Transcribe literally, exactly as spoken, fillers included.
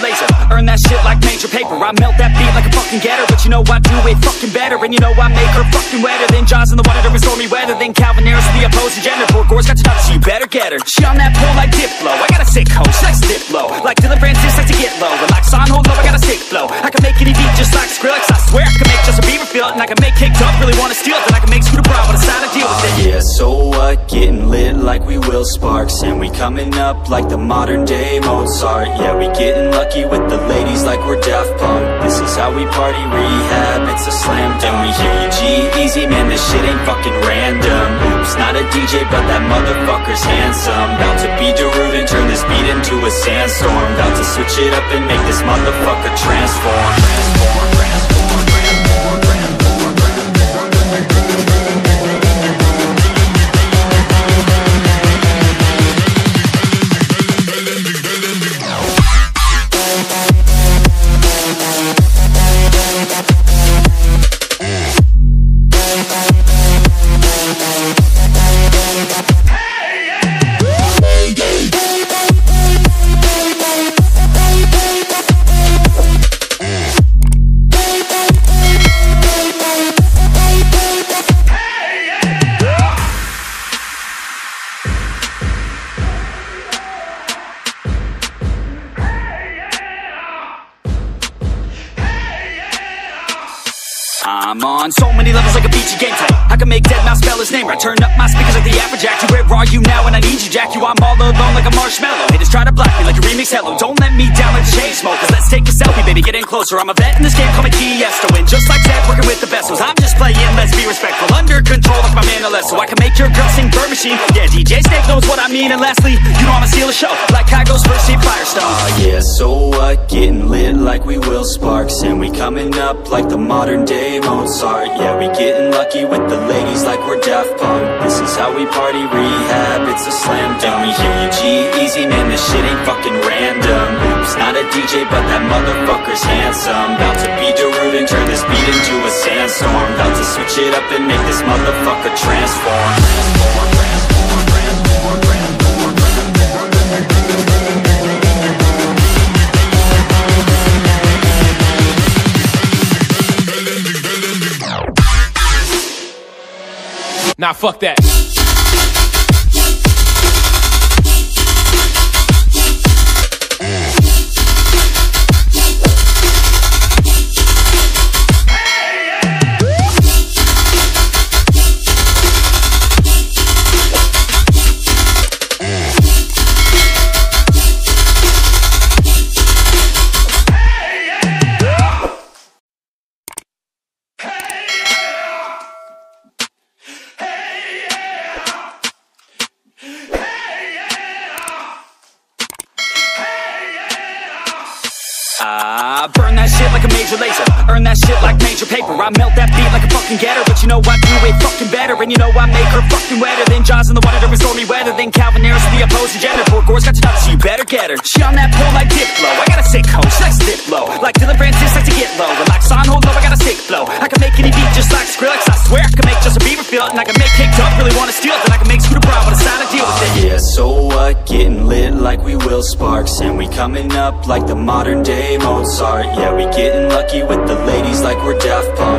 major laser. Earn that shit like major paper. I melt that beat like a fucking getter, but you know I do it fucking better. And you know I make her fucking wetter than Jaws in the water and stormy weather than Calvin Harris the opposing gender. Poor Gore's got to touch, so you better get her. She on that pole like Diplo. I got a sick hoe, she likes Diplo. Like Dillon Francis likes to get low. And like Son Hold Low, I got a sick flow. I can make any beat just like Skrillex. I swear I can make just a beaver feel it. And I can make kicked up, really wanna steal it. Then I can make screw the bra, wanna sign a deal with it. Yeah, so what? Getting lit like we Will Sparks. And we coming up like the modern day Mozart. Yeah, we getting lucky with the ladies like we're Daft Punk. This is how we party, rehab, it's a slam dunk. And we hear you G-Eazy, man, this shit ain't fucking random. Oops, not a D J, but that motherfucker's handsome. About to be Darude and turn this beat into a sandstorm. About to switch it up and make this motherfucker transform, transform, transform. I'm on so many levels like a B G gang type. I can make Deadmau five spell his name right. Turn up my speakers like the Applejack. You where are you now when I need you, Jack? You, I'm all alone like a marshmallow. Haters try to block me like a remix hello. Don't let me down like a chain smoke. Cause let's take a selfie, baby, get in closer. I'm a vet in this game, call me T E S to win. Just like Zach, working with the bestos. I'm just playing, let's be respectful. Under control like my man L S. So I can make your girl sing Bird Machine. Yeah, D J Snake knows what I mean. And lastly, you know I'ma steal a show. Like Kygo's first seat Firestone. Uh, yeah, so what? Getting lit like we Will Sparks. And we coming up like the modern day Mozart. Yeah, we getting lucky with the ladies like we're Daft Punk. This is how we party, rehab, it's a slam dunk. We hear you G-Eazy, man, this shit ain't fucking random. Oops, not a D J, but that motherfucker's handsome. About to be Darude and turn this beat into a sandstorm. About to switch it up and make this motherfucker transform, transform, transform. Nah, fuck that. I burn that shit like a major laser. Earn that shit like major paper. I melt that beat like a fucking getter, but you know I do it fucking better. And you know I make her fucking wetter than Jaws in the water and stormy weather than Calvin Harris the opposing gender. Poor Gore's got to touch, so you better get her. She on that pole like Diplo. I got a sick hoe, she likes Diplo. Like Dillon Francis likes to get low. And like Son Hold Low, I got a sick flow. I can make any beat just like Skrillex. I swear I can make just a beaver feel it. And I can make kicked up, really wanna steal it. Then I can make screw the bra, but it's not a deal with it. Yeah, so what? Getting lit like we Will Sparks. And we coming up like the modern day Mozart. Yeah, we getting lucky with the ladies like we're Daft Punk.